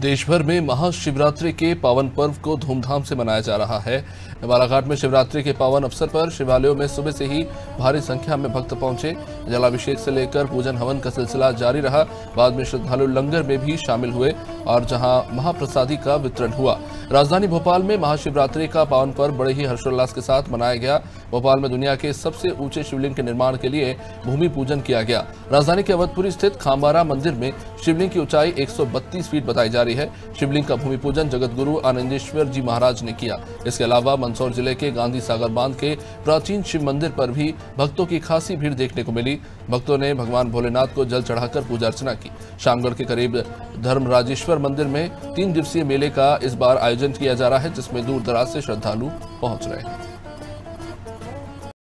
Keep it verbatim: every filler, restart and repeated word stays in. देश भर में महाशिवरात्रि के पावन पर्व को धूमधाम से मनाया जा रहा है। बालाघाट में शिवरात्रि के पावन अवसर पर शिवालयों में सुबह से ही भारी संख्या में भक्त पहुंचे। जलाभिषेक से लेकर पूजन हवन का सिलसिला जारी रहा। बाद में श्रद्धालु लंगर में भी शामिल हुए और जहां महाप्रसादी का वितरण हुआ। राजधानी भोपाल में महाशिवरात्रि का पावन पर्व बड़े ही हर्षोल्लास के साथ मनाया गया। भोपाल में दुनिया के सबसे ऊंचे शिवलिंग के निर्माण के लिए भूमि पूजन किया गया। राजधानी के अवधपुरी स्थित खंभारा मंदिर में शिवलिंग की ऊंचाई एक सौ बत्तीस फीट बताई जा रही है। शिवलिंग का भूमि पूजन जगत गुरु आनंदेश्वर जी महाराज ने किया। इसके अलावा मंदसौर जिले के गांधी सागर बांध के प्राचीन शिव मंदिर पर भी भक्तों की खासी भीड़ देखने को मिली। भक्तों ने भगवान भोलेनाथ को जल चढ़ाकर पूजा अर्चना की। शामगढ़ के करीब धर्मराजेश्वर मंदिर में तीन दिवसीय मेले का इस बार आयोजन किया जा रहा है, जिसमें दूर दराज से श्रद्धालु पहुंच रहे हैं।